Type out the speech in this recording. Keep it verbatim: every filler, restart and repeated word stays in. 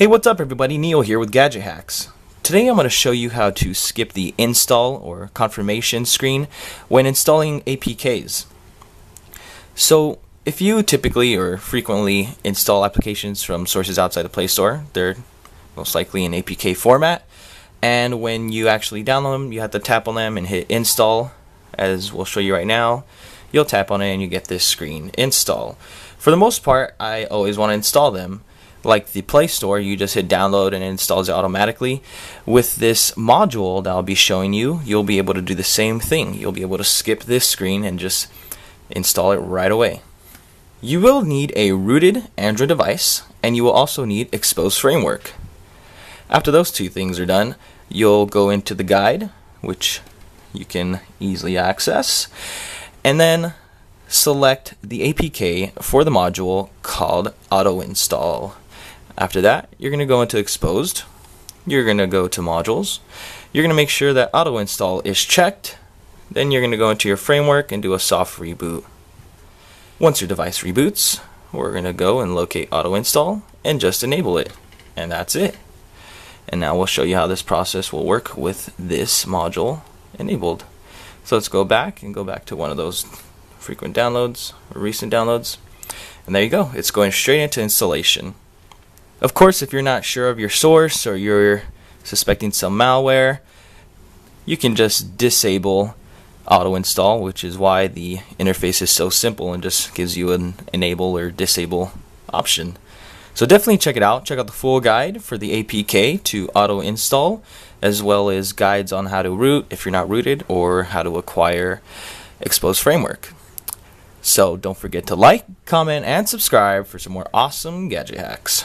Hey, what's up everybody? Neil here with Gadget Hacks. Today I'm going to show you how to skip the install or confirmation screen when installing A P Ks. So if you typically or frequently install applications from sources outside the Play Store, they're most likely in A P K format, and when you actually download them you have to tap on them and hit install. As we'll show you right now, you'll tap on it and you get this screen, install. For the most part I always want to install them. Like the Play Store, you just hit download and it installs it automatically. With this module that I'll be showing you, you'll be able to do the same thing. You'll be able to skip this screen and just install it right away. You will need a rooted Android device, and you will also need Xposed Framework. After those two things are done, you'll go into the guide, which you can easily access, and then select the A P K for the module called Auto-Install. After that, you're going to go into Exposed, you're going to go to Modules, you're going to make sure that Auto-Install is checked, then you're going to go into your framework and do a soft reboot. Once your device reboots, we're going to go and locate Auto-Install and just enable it, and that's it. And now we'll show you how this process will work with this module enabled. So let's go back and go back to one of those frequent downloads or recent downloads, and there you go, it's going straight into installation. Of course, if you're not sure of your source or you're suspecting some malware, you can just disable auto-install, which is why the interface is so simple and just gives you an enable or disable option. So definitely check it out. Check out the full guide for the A P K to auto-install, as well as guides on how to root if you're not rooted, or how to acquire Xposed Framework. So don't forget to like, comment, and subscribe for some more awesome gadget hacks.